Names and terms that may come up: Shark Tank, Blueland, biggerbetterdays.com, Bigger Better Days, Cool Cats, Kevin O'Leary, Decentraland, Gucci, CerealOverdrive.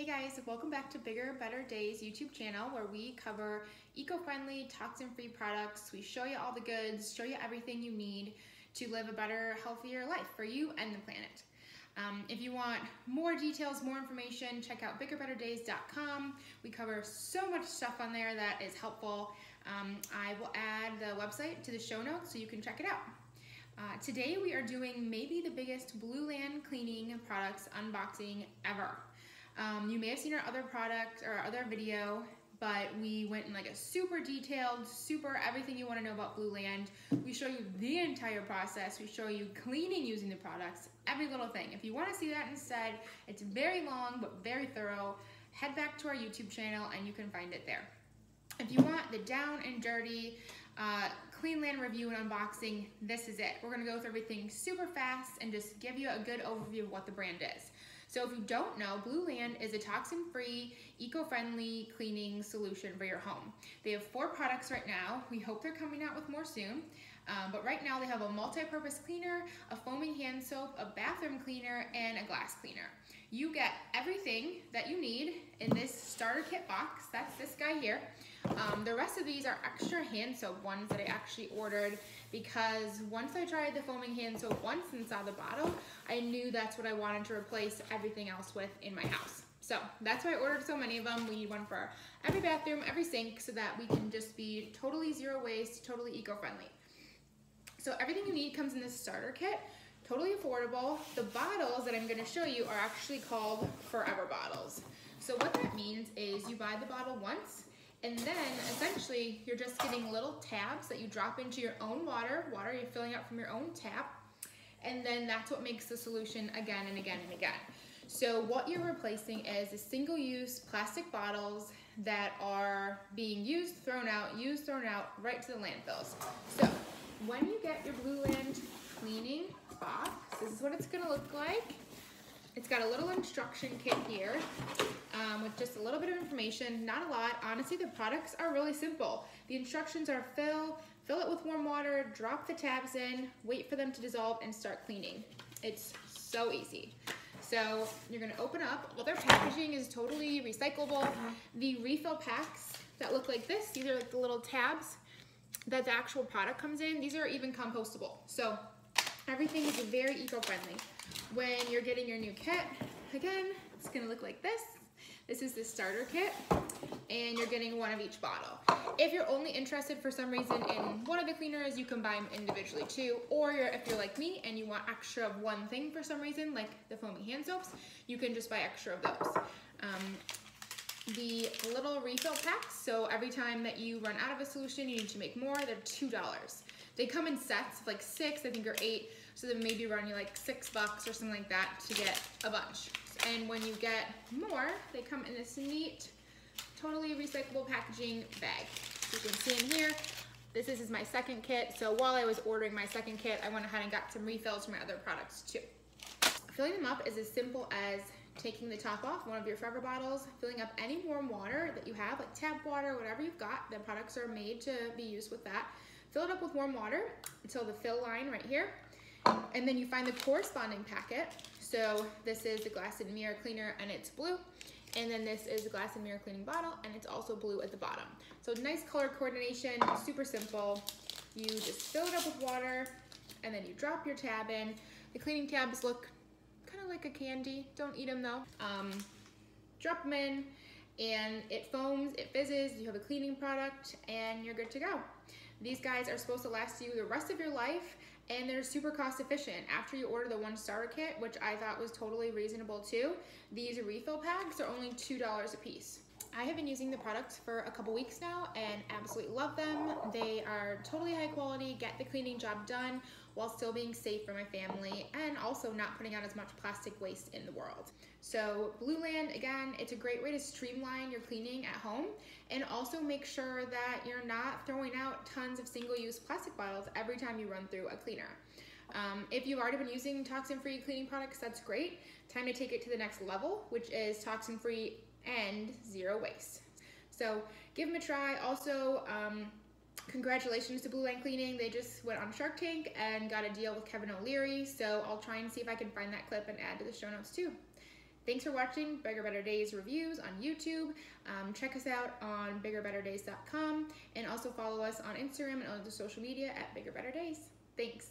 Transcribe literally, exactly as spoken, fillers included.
Hey guys, welcome back to Bigger Better Days YouTube channel, where we cover eco-friendly, toxin-free products. We show you all the goods, show you everything you need to live a better, healthier life for you and the planet. Um, if you want more details, more information, check out bigger better days dot com. We cover so much stuff on there that is helpful. Um, I will add the website to the show notes so you can check it out. Uh, today we are doing maybe the biggest Blueland cleaning products unboxing ever. Um, you may have seen our other product or our other video, but we went in like a super detailed, super everything you want to know about Blueland. We show you the entire process. We show you cleaning using the products, every little thing. If you want to see that instead, it's very long but very thorough. Head back to our YouTube channel and you can find it there. If you want the down and dirty uh, Cleanland review and unboxing, this is it. We're going to go through everything super fast and just give you a good overview of what the brand is. So if you don't know, Blueland is a toxin-free, eco-friendly cleaning solution for your home. They have four products right now. We hope they're coming out with more soon. Um, but right now they have a multi-purpose cleaner, a foaming hand soap, a bathroom cleaner, and a glass cleaner. You get everything that you need in this starter kit box. That's this guy here. Um, the rest of these are extra hand soap ones that I actually ordered because once I tried the foaming hand soap once and saw the bottle, I knew that's what I wanted to replace everything else with in my house. So that's why I ordered so many of them. We need one for every bathroom, every sink, so that we can just be totally zero waste, totally eco-friendly. So everything you need comes in this starter kit, totally affordable. The bottles that I'm gonna show you are actually called Forever bottles. So what that means is you buy the bottle once, and then essentially you're just getting little tabs that you drop into your own water, water you're filling up from your own tap, and then that's what makes the solution again and again and again. So what you're replacing is a single-use plastic bottles that are being used, thrown out, used, thrown out, right to the landfills. So when you get your Blueland cleaning box, this is what it's gonna look like. It's got a little instruction kit here um, with just a little bit of information, not a lot. Honestly, the products are really simple. The instructions are fill, fill it with warm water, drop the tabs in, wait for them to dissolve, and start cleaning. It's so easy. So you're gonna open up. Well, their packaging is totally recyclable. The refill packs that look like this, these are like the little tabs that the actual product comes in. These are even compostable. So everything is very eco-friendly. When you're getting your new kit, again, it's gonna look like this. This is the starter kit, and you're getting one of each bottle. If you're only interested for some reason in one of the cleaners, you can buy them individually too, or you're, if you're like me and you want extra of one thing for some reason, like the foaming hand soaps, you can just buy extra of those. Um, the little refill packs, so every time that you run out of a solution, you need to make more, they're two dollars. They come in sets of like six, I think, or eight, so they maybe run you like six bucks or something like that to get a bunch. And when you get more, they come in this neat, totally recyclable packaging bag. You can see in here, this is my second kit, so while I was ordering my second kit, I went ahead and got some refills from my other products too. Filling them up is as simple as taking the top off one of your Forever bottles, filling up any warm water that you have, like tap water, whatever you've got. The products are made to be used with that. Fill it up with warm water until the fill line right here, and then you find the corresponding packet. So this is the glass and mirror cleaner, and it's blue, and then this is the glass and mirror cleaning bottle, and it's also blue at the bottom. So nice color coordination, super simple. You just fill it up with water, and then you drop your tab in. The cleaning tabs look kind of like a candy. Don't eat them though. Um, drop them in, and it foams, it fizzes, you have a cleaning product, and you're good to go. These guys are supposed to last you the rest of your life, and they're super cost efficient. After you order the one starter kit, which I thought was totally reasonable too, these refill packs are only two dollars a piece. I have been using the products for a couple weeks now and absolutely love them. They are totally high quality, get the cleaning job done while still being safe for my family and also not putting out as much plastic waste in the world. So Blueland, again, it's a great way to streamline your cleaning at home and also make sure that you're not throwing out tons of single-use plastic bottles every time you run through a cleaner. Um, if you've already been using toxin-free cleaning products, that's great. Time to take it to the next level, which is toxin-free and zero waste. So give them a try. Also, um, congratulations to Blueland Cleaning. They just went on Shark Tank and got a deal with Kevin O'Leary. So I'll try and see if I can find that clip and add to the show notes too. Thanks for watching Bigger Better Days reviews on YouTube. Um, check us out on bigger better days dot com and also follow us on Instagram and other social media at Bigger Better Days. Thanks.